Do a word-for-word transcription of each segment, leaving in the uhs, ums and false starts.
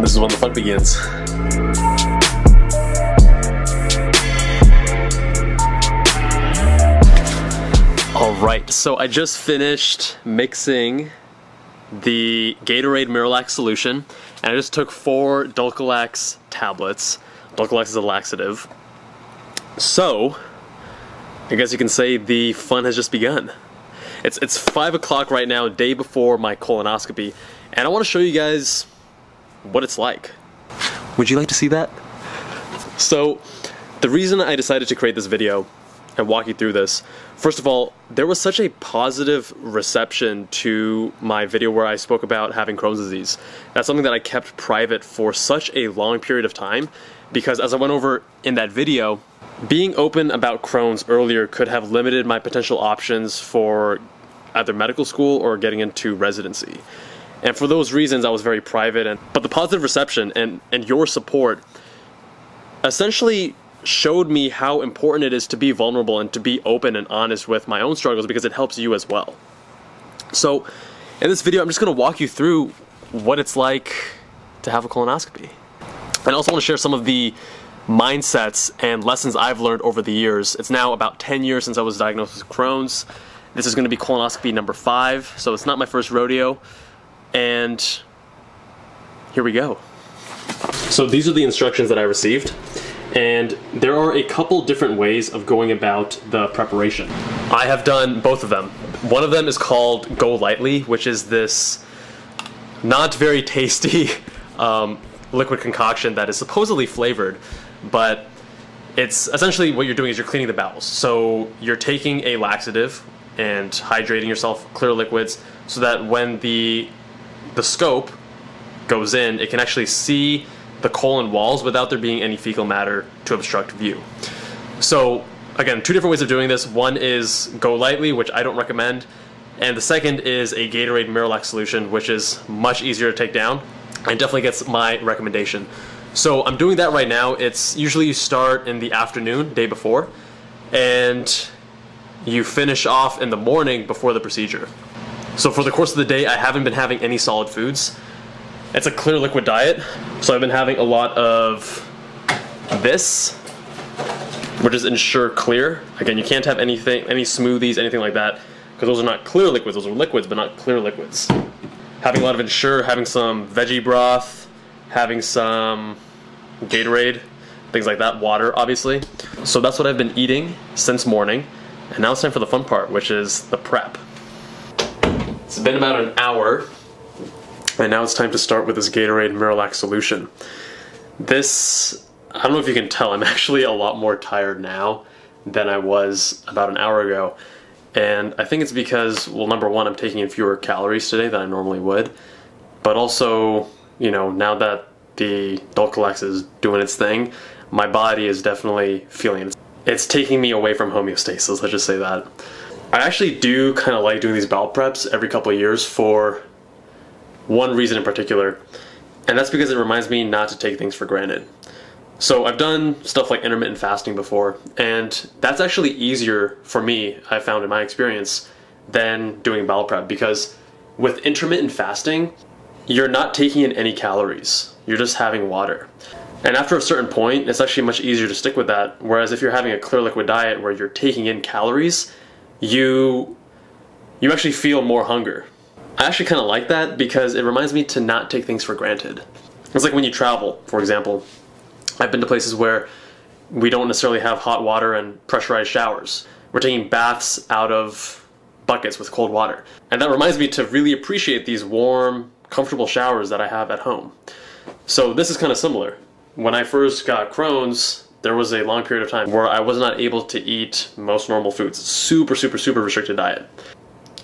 This is when the fun begins. All right, so I just finished mixing the Gatorade Miralax solution, and I just took four Dulcolax tablets. Dulcolax is a laxative. So, I guess you can say the fun has just begun. It's, it's five o'clock right now, day before my colonoscopy, and I want to show you guys what it's like. Would you like to see that? So, the reason I decided to create this video and walk you through this, first of all, there was such a positive reception to my video where I spoke about having Crohn's disease. That's something that I kept private for such a long period of time, because as I went over in that video, being open about Crohn's earlier could have limited my potential options for either medical school or getting into residency. And for those reasons, I was very private. And, but the positive reception and, and your support essentially showed me how important it is to be vulnerable and to be open and honest with my own struggles, because it helps you as well. So in this video, I'm just going to walk you through what it's like to have a colonoscopy. And I also want to share some of the mindsets and lessons I've learned over the years. It's now about ten years since I was diagnosed with Crohn's. This is going to be colonoscopy number five, so it's not my first rodeo. And here we go. So these are the instructions that I received, and there are a couple different ways of going about the preparation. I have done both of them. One of them is called GoLYTELY, which is this not very tasty um, liquid concoction that is supposedly flavored, but it's essentially what you're doing is you're cleaning the bowels. So you're taking a laxative and hydrating yourself, clear liquids, so that when the the scope goes in, it can actually see the colon walls without there being any fecal matter to obstruct view. So again, two different ways of doing this. One is GoLYTELY, which I don't recommend, and the second is a Gatorade Miralax solution, which is much easier to take down and definitely gets my recommendation. So I'm doing that right now. It's usually you start in the afternoon, day before, and you finish off in the morning before the procedure. So for the course of the day, I haven't been having any solid foods. It's a clear liquid diet, so I've been having a lot of this, which is Ensure Clear. Again, you can't have anything, any smoothies, anything like that, because those are not clear liquids. Those are liquids, but not clear liquids. Having a lot of Ensure, having some veggie broth, having some Gatorade, things like that, water, obviously. So that's what I've been eating since morning, and now it's time for the fun part, which is the prep. It's been about an hour, and now it's time to start with this Gatorade Miralax solution. This, I don't know if you can tell, I'm actually a lot more tired now than I was about an hour ago. And I think it's because, well, number one, I'm taking in fewer calories today than I normally would. But also, you know, now that the Dulcolax is doing its thing, my body is definitely feeling it. It's taking me away from homeostasis, let's just say that. I actually do kind of like doing these bowel preps every couple of years for one reason in particular, and that's because it reminds me not to take things for granted. So I've done stuff like intermittent fasting before, and that's actually easier for me, I found in my experience, than doing bowel prep, because with intermittent fasting, you're not taking in any calories, you're just having water. And after a certain point, it's actually much easier to stick with that, whereas if you're having a clear liquid diet where you're taking in calories, you, you actually feel more hunger. I actually kind of like that because it reminds me to not take things for granted. It's like when you travel, for example. I've been to places where we don't necessarily have hot water and pressurized showers. We're taking baths out of buckets with cold water. And that reminds me to really appreciate these warm, comfortable showers that I have at home. So this is kind of similar. When I first got Crohn's, there was a long period of time where I was not able to eat most normal foods. Super, super, super restricted diet.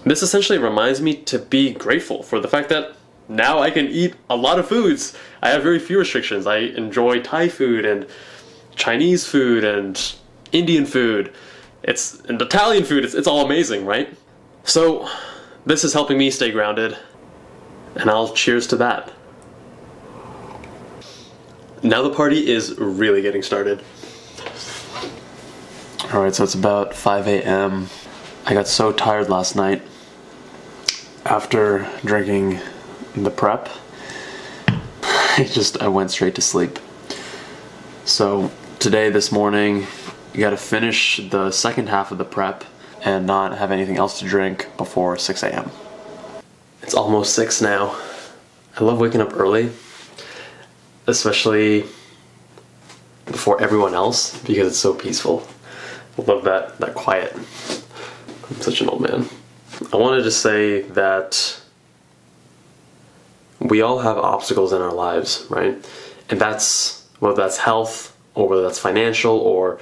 This essentially reminds me to be grateful for the fact that now I can eat a lot of foods. I have very few restrictions. I enjoy Thai food and Chinese food and Indian food. It's and Italian food. It's, it's all amazing, right? So this is helping me stay grounded, and I'll cheers to that. Now the party is really getting started. All right, so it's about five A M I got so tired last night after drinking the prep. I just, I went straight to sleep. So today, this morning, you gotta finish the second half of the prep and not have anything else to drink before six A M It's almost six now. I love waking up early, especially before everyone else, because it's so peaceful. I love that, that quiet. I'm such an old man. I wanted to say that we all have obstacles in our lives, right? And that's, whether that's health, or whether that's financial, or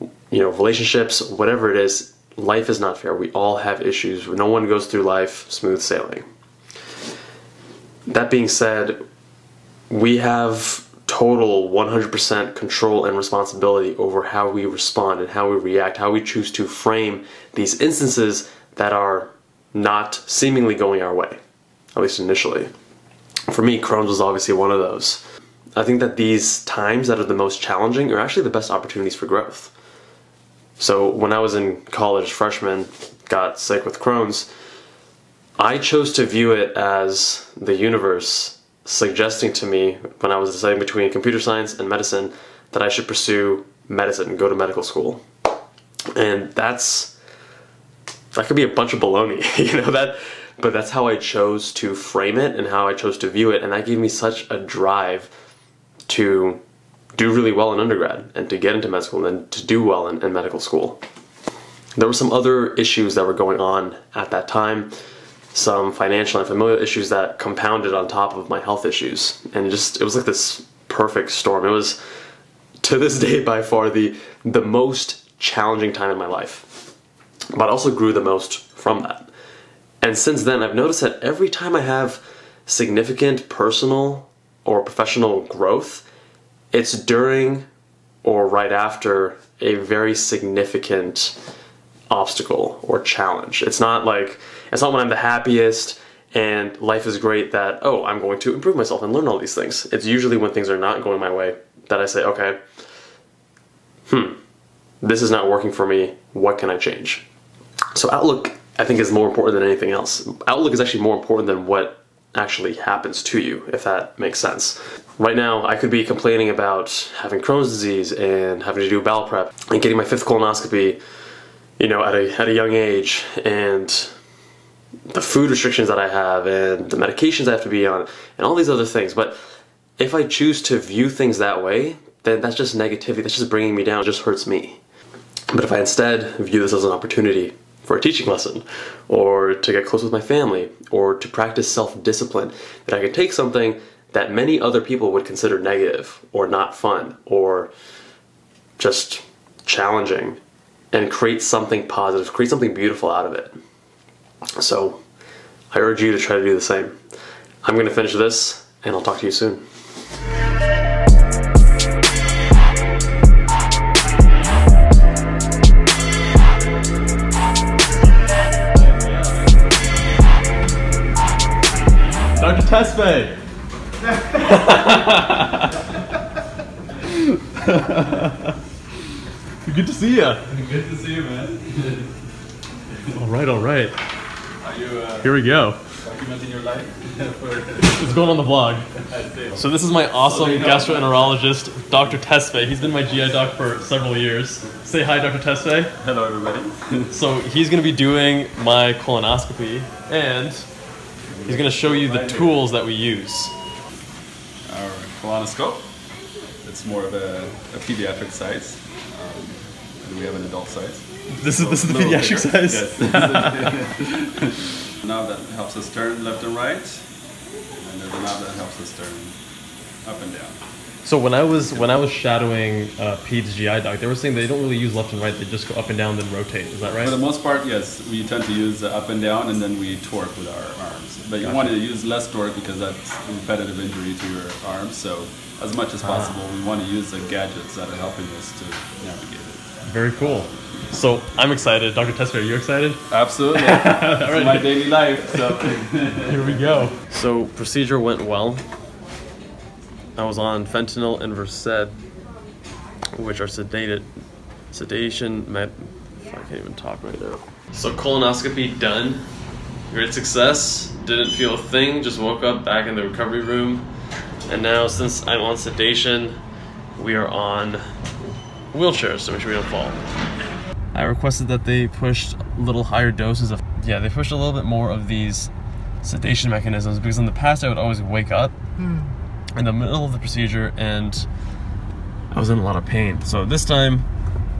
you know, relationships, whatever it is, life is not fair. We all have issues. No one goes through life smooth sailing. That being said, we have total one hundred percent control and responsibility over how we respond and how we react, how we choose to frame these instances that are not seemingly going our way, at least initially. For me, Crohn's was obviously one of those. I think that these times that are the most challenging are actually the best opportunities for growth. So when I was in college, freshman, got sick with Crohn's, I chose to view it as the universe suggesting to me, when I was deciding between computer science and medicine, that I should pursue medicine and go to medical school. And that's, that could be a bunch of baloney, you know, that, but that's how I chose to frame it and how I chose to view it, and that gave me such a drive to do really well in undergrad and to get into med school and to do well in, in medical school. There were some other issues that were going on at that time, some financial and familial issues that compounded on top of my health issues, and it just, it was like this perfect storm. It was, to this day, by far the the most challenging time in my life, but I also grew the most from that. And since then, I've noticed that every time I have significant personal or professional growth, it's during or right after a very significant obstacle or challenge. It's not like, it's not when I'm the happiest and life is great that, oh, I'm going to improve myself and learn all these things. It's usually when things are not going my way that I say, okay, hmm, this is not working for me. What can I change? So outlook, I think, is more important than anything else. Outlook is actually more important than what actually happens to you, if that makes sense. Right now, I could be complaining about having Crohn's disease and having to do bowel prep and getting my fifth colonoscopy, you know, at a, at a young age, and the food restrictions that I have and the medications I have to be on and all these other things. But if I choose to view things that way, then that's just negativity. That's just bringing me down. It just hurts me. But if I instead view this as an opportunity for a teaching lesson, or to get close with my family, or to practice self-discipline, that I could take something that many other people would consider negative, or not fun, or just challenging, and create something positive, create something beautiful out of it. So I urge you to try to do the same. I'm gonna finish this, and I'll talk to you soon. Doctor Tesfaye! Good to see you. Good to see you, man. all right, all right. Are you, uh, here we go. Documenting your life? It's going on the vlog. So this is my awesome gastroenterologist, Doctor Tesfaye. He's been my G I doc for several years. Say hi, Doctor Tesfaye. Hello, everybody. So he's going to be doing my colonoscopy, and he's going to show you the tools that we use. Our colonoscope, it's more of a, a pediatric size, um, and we have an adult size. This is, so this is the pediatric bigger. size? Yes. There's a knob that helps us turn left and right, and there's a knob that helps us turn up and down. So when I was, when I was shadowing uh, Peds G I doc, they were saying they don't really use left and right, they just go up and down then rotate, is that right? For the most part, yes. We tend to use the up and down, and then we torque with our arms. But you gotcha. want to use less torque because that's repetitive injury to your arms, so as much as possible, ah. we want to use the gadgets that are helping us to navigate it. Very cool. So I'm excited. Doctor Tesfaye, are you excited? Absolutely. It's right. my daily life, so. Here we go. So procedure went well. I was on fentanyl and Versed, which are sedated, sedation, med, I can't even talk right now. So colonoscopy done, great success, didn't feel a thing, just woke up back in the recovery room, And now since I'm on sedation, we are on wheelchairs to make sure we don't fall. I requested that they pushed a little higher doses of, yeah, they pushed a little bit more of these sedation mechanisms, because in the past I would always wake up mm. in the middle of the procedure and I was in a lot of pain. So this time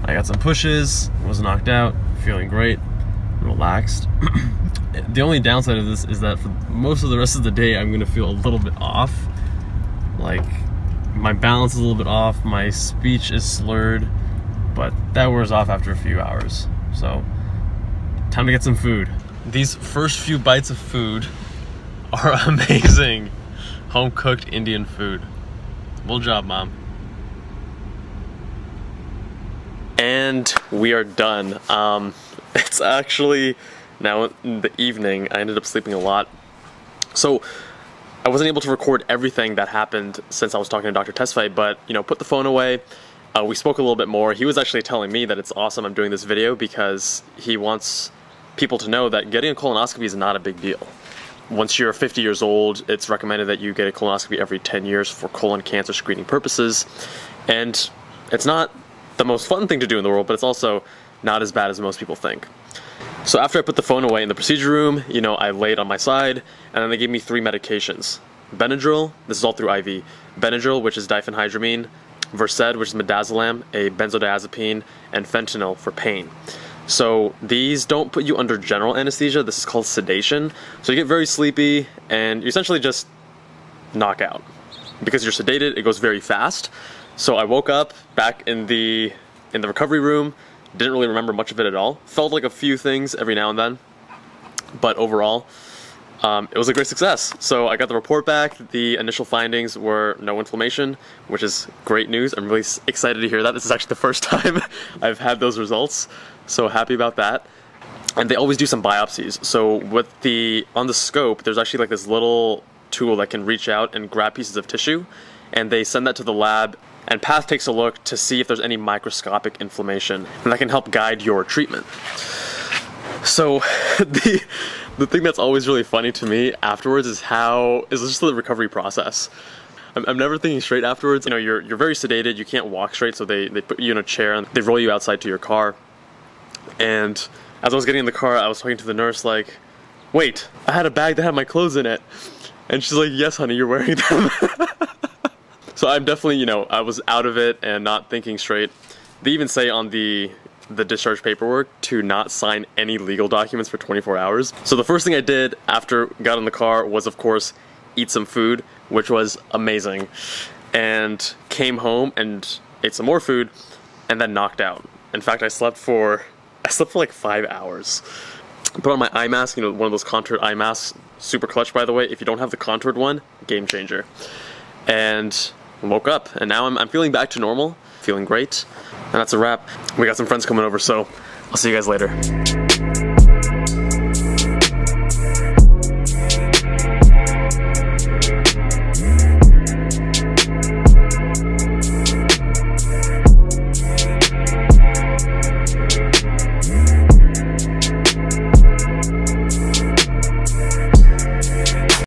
I got some pushes, was knocked out, feeling great, relaxed. The only downside of this is that for most of the rest of the day I'm gonna feel a little bit off. Like my balance is a little bit off, my speech is slurred, but that wears off after a few hours. So time to get some food. These first few bites of food are amazing. Home-cooked Indian food. Well job, Mom. And we are done. Um, it's actually now in the evening. I ended up sleeping a lot. So I wasn't able to record everything that happened since I was talking to Doctor Tesfaye, but you know, put the phone away. Uh, we spoke a little bit more. He was actually telling me that it's awesome I'm doing this video because he wants people to know that getting a colonoscopy is not a big deal. Once you're fifty years old, it's recommended that you get a colonoscopy every ten years for colon cancer screening purposes. And it's not the most fun thing to do in the world, but it's also not as bad as most people think. So after I put the phone away in the procedure room, you know, I laid on my side, and then they gave me three medications. Benadryl, this is all through I V. Benadryl, which is diphenhydramine, Versed, which is midazolam, a benzodiazepine, and fentanyl for pain. So these don't put you under general anesthesia, this is called sedation. So you get very sleepy and you essentially just knock out. Because you're sedated, it goes very fast. So I woke up back in the in the recovery room, didn't really remember much of it at all. Felt like a few things every now and then, but overall, Um, it was a great success. So I got the report back. The initial findings were no inflammation, which is great news. I'm really excited to hear that. This is actually the first time I've had those results. So happy about that. And they always do some biopsies. So with the, on the scope, there's actually like this little tool that can reach out and grab pieces of tissue. And they send that to the lab, and Path takes a look to see if there's any microscopic inflammation. And that can help guide your treatment. So the the thing that's always really funny to me afterwards is how is just the recovery process. I'm, I'm never thinking straight afterwards. You know, you're you're very sedated. You can't walk straight, so they they put you in a chair and they roll you outside to your car. And as I was getting in the car, I was talking to the nurse like, "Wait, I had a bag that had my clothes in it," and she's like, "Yes, honey, you're wearing them." So I'm definitely, you know, I was out of it and not thinking straight. They even say on the the discharge paperwork to not sign any legal documents for twenty-four hours. So the first thing I did after got in the car was, of course, eat some food, which was amazing, and came home and ate some more food and then knocked out. In fact, I slept for, I slept for like five hours. I put on my eye mask, you know, one of those contoured eye masks, super clutch by the way. If you don't have the contoured one, game changer. And woke up, and now I'm, I'm feeling back to normal, feeling great. And that's a wrap. We got some friends coming over, so I'll see you guys later.